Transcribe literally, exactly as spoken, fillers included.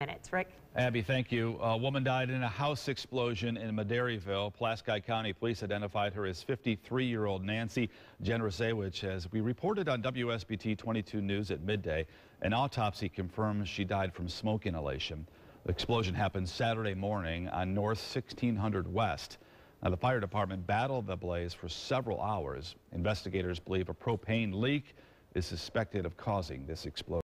Minutes. Rick? Abby, thank you. A woman died in a house explosion in Maderiville. Pulaski County Police identified her as fifty-three-year-old Nancy Generosevich. As we reported on W S B T twenty-two News at midday, an autopsy confirms she died from smoke inhalation. The explosion happened Saturday morning on North sixteen hundred West. Now, the fire department battled the blaze for several hours. Investigators believe a propane leak is suspected of causing this explosion.